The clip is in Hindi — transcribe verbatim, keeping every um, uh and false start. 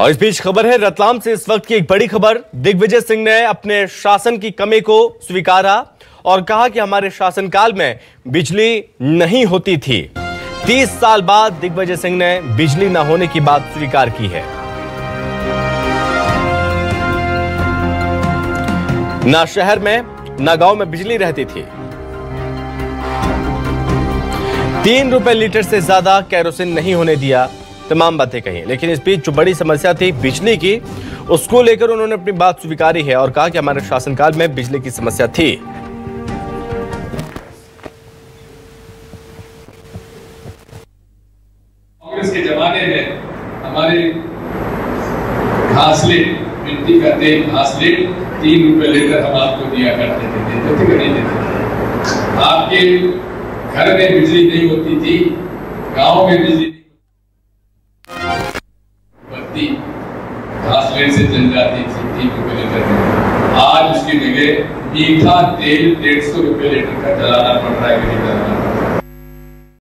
और इस बीच खबर है रतलाम से इस वक्त की एक बड़ी खबर। दिग्विजय सिंह ने अपने शासन की कमी को स्वीकारा और कहा कि हमारे शासनकाल में बिजली नहीं होती थी। तीस साल बाद दिग्विजय सिंह ने बिजली न होने की बात स्वीकार की है। ना शहर में ना गांव में बिजली रहती थी। तीन रुपए लीटर से ज्यादा केरोसिन नहीं होने दिया, तमाम बातें कही। लेकिन इस बीच जो बड़ी समस्या थी बिजली की, उसको लेकर उन्होंने अपनी बात स्वीकारी है और कहा कि हमारे शासनकाल में बिजली की समस्या थी। कांग्रेस के जमाने में हमारे घासलेट, मिट्टी का तेल, घासलेट तीन रुपए लेकर हम आपको दिया करते थे, देते नहीं देते थे। आपके घर में बिजली नहीं होती थी, गाँव में बिजली से चल जाती थी तीन रुपए लीटर। आज उसकी जगह मीठा तेल डेढ़ सौ रुपए लीटर का चलाना पड़ रहा है।